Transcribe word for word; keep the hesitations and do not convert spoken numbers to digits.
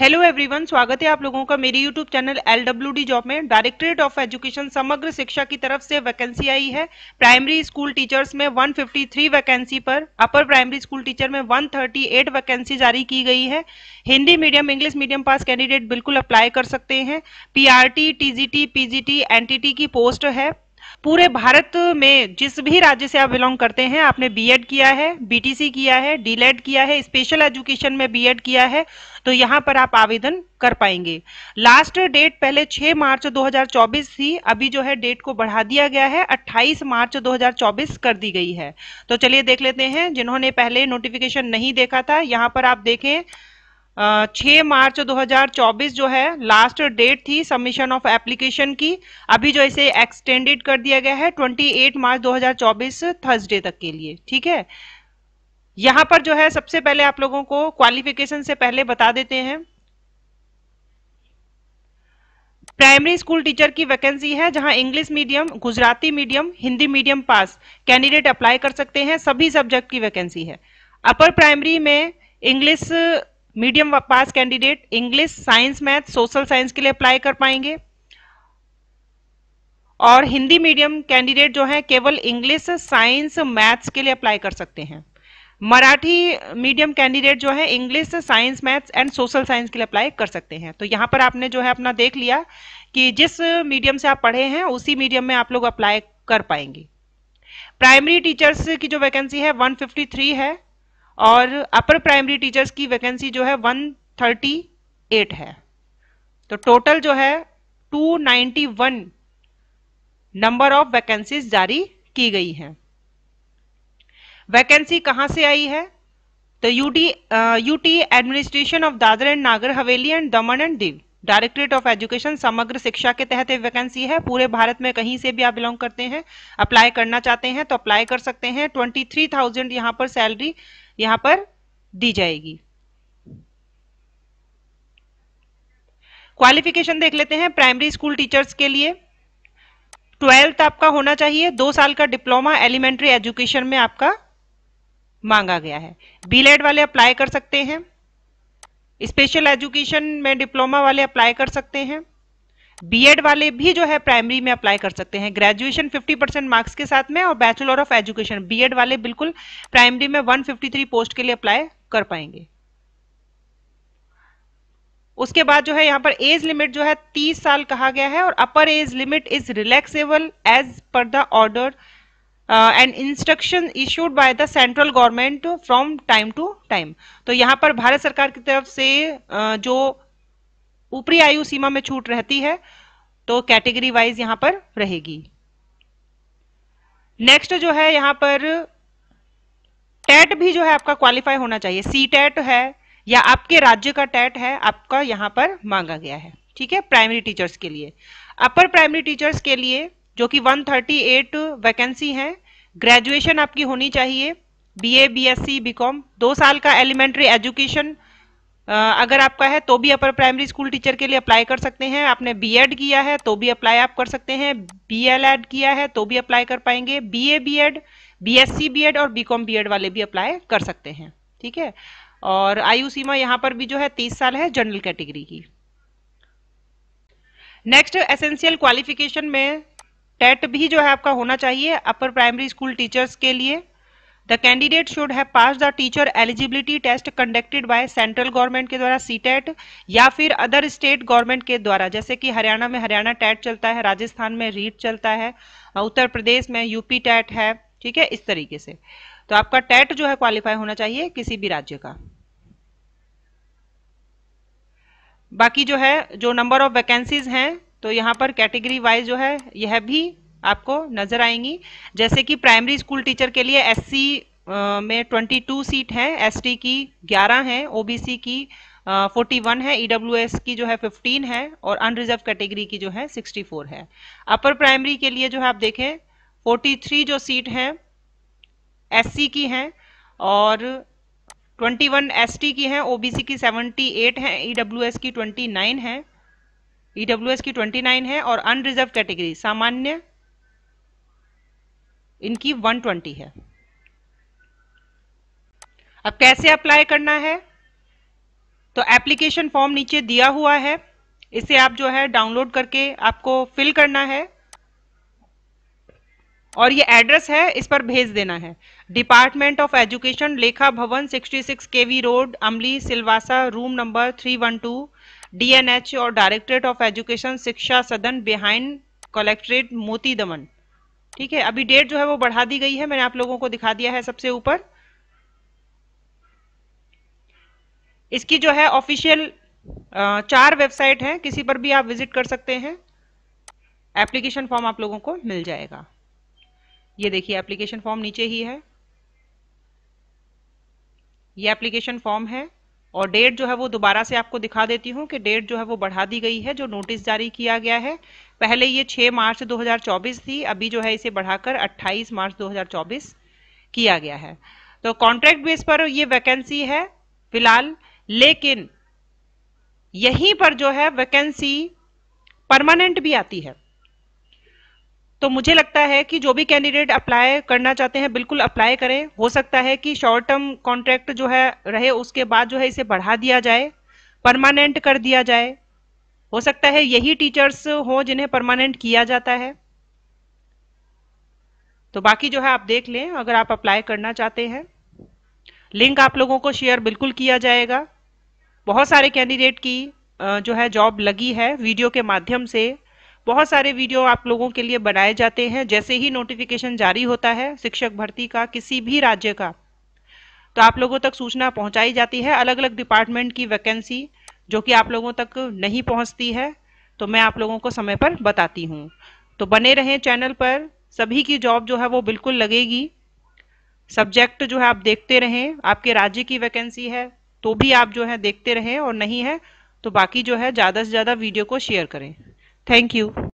Hello everyone, स्वागत है आप लोगों का मेरी YouTube channel L W D job में। Directorate of education Samagra Shiksha की तरफ से वैकेंसी आई है। प्राइमरी स्कूल टीचर्स में एक सौ तिरेपन वैकेंसी पर, अपर प्राइमरी स्कूल टीचर में एक सौ अड़तीस वैकेंसी जारी की गई है। Hindi medium, English medium pass candidate बिल्कुल अप्लाई कर सकते हैं। P R T, T G T, P G T, N T T की पोस्ट है। पूरे भारत में जिस भी राज्य से आप बिलोंग करते हैं, आपने बी एड किया है, बी टी सी किया है, डी एल एड किया है, स्पेशल एजुकेशन में बी एड किया है, तो यहाँ पर आप आवेदन कर पाएंगे। लास्ट डेट पहले छह मार्च दो हज़ार चौबीस थी, अभी जो है डेट को बढ़ा दिया गया है, अट्ठाईस मार्च दो हज़ार चौबीस कर दी गई है। तो चलिए देख लेते हैं, जिन्होंने पहले नोटिफिकेशन नहीं देखा था, यहाँ पर आप देखें छह मार्च दो हज़ार चौबीस जो है लास्ट डेट थी सबमिशन ऑफ एप्लीकेशन की। अभी जो इसे एक्सटेंडेड कर दिया गया है अट्ठाईस मार्च दो हज़ार चौबीस थर्सडे तक के लिए, ठीक है। यहाँ पर जो है सबसे पहले आप लोगों को क्वालिफिकेशन से पहले बता देते हैं, प्राइमरी स्कूल टीचर की वैकेंसी है जहां English medium, Gujarati medium, Hindi medium pass candidate apply कर सकते हैं, सभी सब्जेक्ट की वैकेंसी है। अपर प्राइमरी में English medium pass candidate English, science, math, social science के लिए अप्लाई कर पाएंगे, और हिंदी मीडियम कैंडिडेट जो है केवल इंग्लिश, साइंस, मैथ्स के लिए अप्लाई कर सकते हैं। मराठी मीडियम कैंडिडेट जो है English, science, maths and social science के लिए अप्लाई कर सकते हैं। तो यहाँ पर आपने जो है अपना देख लिया कि जिस मीडियम से आप पढ़े हैं उसी मीडियम में आप लोग अप्लाई कर पाएंगे। प्राइमरी टीचर्स की जो वैकेंसी है एक सौ तिरेपन है, और अपर प्राइमरी टीचर्स की वैकेंसी जो है एक सौ अड़तीस है। तो टोटल जो है दो सौ इक्यानवे नंबर ऑफ वैकेंसीज जारी की गई हैं। वैकेंसी कहाँ से आई है? तो UT UT administration of Dadra and Nagar Haveli and Daman and Diu, directorate of education Samagra Shiksha के तहत वैकेंसी है। पूरे भारत में कहीं से भी आप बिलोंग करते हैं, अप्लाई करना चाहते हैं तो अप्लाई कर सकते हैं। ट्वेंटी थ्री थाउजेंड यहाँ पर सैलरी यहाँ पर दी जाएगी। क्वालिफिकेशन देख लेते हैं। प्राइमरी स्कूल टीचर्स के लिए ट्वेल्थ आपका होना चाहिए, दो साल का डिप्लोमा एलिमेंट्री एजुकेशन में आपका मांगा गया है। बी एल एड वाले अप्लाई कर सकते हैं, स्पेशल एजुकेशन में डिप्लोमा वाले अप्लाई कर सकते हैं, बी एड वाले भी जो है प्राइमरी में अप्लाई कर सकते हैं। ग्रेजुएशन पचास परसेंट मार्क्स के साथ में और bachelor of education, B Ed वाले बिल्कुल प्राइमरी में एक सौ तिरेपन पोस्ट के लिए अप्लाई कर पाएंगे। उसके बाद जो है यहाँ पर एज लिमिट जो है तीस साल कहा गया है, और upper age limit is relaxable as per the order and instruction issued by the central government from time to time. तो यहाँ पर भारत सरकार की तरफ से uh, जो ऊपरी आयु सीमा में छूट रहती है तो कैटेगरी वाइज यहां पर रहेगी। नेक्स्ट जो है यहां पर टेट भी जो है आपका क्वालिफाई होना चाहिए, सी टेट है या आपके राज्य का टेट है, आपका यहां पर मांगा गया है, ठीक है, प्राइमरी टीचर्स के लिए। अपर प्राइमरी टीचर्स के लिए जो कि एक सौ अड़तीस वैकेंसी है, ग्रेजुएशन आपकी होनी चाहिए, बीए, बीएससी, बीकॉम, दो साल का एलिमेंट्री एजुकेशन अगर आपका है तो भी अपर प्राइमरी स्कूल टीचर के लिए अप्लाई कर सकते हैं। आपने बी एड किया है तो भी अप्लाई आप कर सकते हैं, डी एल एड किया है तो भी अप्लाई कर पाएंगे, बीए बीएड, बीएससी बीएड और बीकॉम बीएड वाले भी अप्लाई कर सकते हैं, ठीक है। और आयु सीमा यहाँ पर भी जो है तीस साल है जनरल कैटेगरी की। नेक्स्ट, एसेंशियल क्वालिफिकेशन में टेट भी जो है आपका होना चाहिए अपर प्राइमरी स्कूल टीचर्स के लिए। The candidate should have passed the teacher eligibility test conducted by central government के द्वारा सी टेट या फिर अदर स्टेट गवर्नमेंट के द्वारा, जैसे कि हरियाणा में हरियाणा टेट चलता है, राजस्थान में रीट चलता है, उत्तर प्रदेश में यूपी टेट है, ठीक है, इस तरीके से। तो आपका टेट जो है क्वालिफाई होना चाहिए किसी भी राज्य का। बाकी जो है जो नंबर ऑफ वैकेंसीज हैं तो यहाँ पर कैटेगरी वाइज जो है यह भी आपको नजर आएंगी, जैसे कि प्राइमरी स्कूल टीचर के लिए एस सी में बाईस सीट हैं, एस टी की ग्यारह हैं, ओ बी सी की इकतालीस है, ई डब्ल्यू एस की जो है पंद्रह है, और अनरिजर्व कैटेगरी की जो है चौंसठ है। अपर प्राइमरी के लिए जो है आप देखें तैंतालीस जो सीट हैं एस सी की हैं, और इक्कीस एस टी की हैं, ओ बी सी की अठहत्तर हैं, ई डब्ल्यू एस की उनतीस हैं, ई डब्ल्यू एस की उनतीस है, और अनरिजर्व कैटेगरी सामान्य इनकी एक सौ बीस है। अब कैसे अप्लाई करना है? तो एप्लीकेशन फॉर्म नीचे दिया हुआ है, इसे आप जो है डाउनलोड करके आपको फिल करना है और ये एड्रेस है इस पर भेज देना है। डिपार्टमेंट ऑफ एजुकेशन, लेखा भवन, छियासठ KV road, Amli, Silvassa, room number three one two, D N H और directorate of education Shiksha Sadan behind collectorate मोती दमन। ठीक है, अभी डेट जो है वो बढ़ा दी गई है, मैंने आप लोगों को दिखा दिया है सबसे ऊपर। इसकी जो है ऑफिशियल चार वेबसाइट है, किसी पर भी आप विजिट कर सकते हैं, एप्लीकेशन फॉर्म आप लोगों को मिल जाएगा। ये देखिए एप्लीकेशन फॉर्म नीचे ही है, ये एप्लीकेशन फॉर्म है और डेट जो है वो दोबारा से आपको दिखा देती हूँ कि डेट जो है वो बढ़ा दी गई है। जो नोटिस जारी किया गया है, पहले ये छह मार्च दो हज़ार चौबीस थी, अभी जो है इसे बढ़ाकर अट्ठाईस मार्च दो हज़ार चौबीस किया गया है। तो कॉन्ट्रैक्ट बेस पर ये वैकेंसी है फिलहाल, लेकिन यहीं पर जो है वैकेंसी परमानेंट भी आती है। तो मुझे लगता है कि जो भी कैंडिडेट अप्लाई करना चाहते हैं बिल्कुल अप्लाई करें। हो सकता है कि शॉर्ट टर्म कॉन्ट्रैक्ट जो है रहे, उसके बाद जो है इसे बढ़ा दिया जाए, परमानेंट कर दिया जाए। हो सकता है यही टीचर्स हो जिन्हें परमानेंट किया जाता है। तो बाकी जो है आप देख लें अगर आप अप्लाई करना चाहते हैं। लिंक आप लोगों को शेयर बिल्कुल किया जाएगा। बहुत सारे कैंडिडेट की जो है जॉब लगी है, वीडियो के माध्यम से बहुत सारे वीडियो आप लोगों के लिए बनाए जाते हैं। जैसे ही नोटिफिकेशन जारी होता है शिक्षक भर्ती का किसी भी राज्य का, तो आप लोगों तक सूचना पहुंचाई जाती है, अलग अलग डिपार्टमेंट की वैकेंसी जो कि आप लोगों तक नहीं पहुंचती है तो मैं आप लोगों को समय पर बताती हूं। तो बने रहें चैनल पर, सभी की जॉब जो है वो बिल्कुल लगेगी। सब्जेक्ट जो है आप देखते रहें, आपके राज्य की वैकेंसी है तो भी आप जो है देखते रहें और नहीं है तो बाकी जो है ज़्यादा से ज़्यादा वीडियो को शेयर करें। Thank you.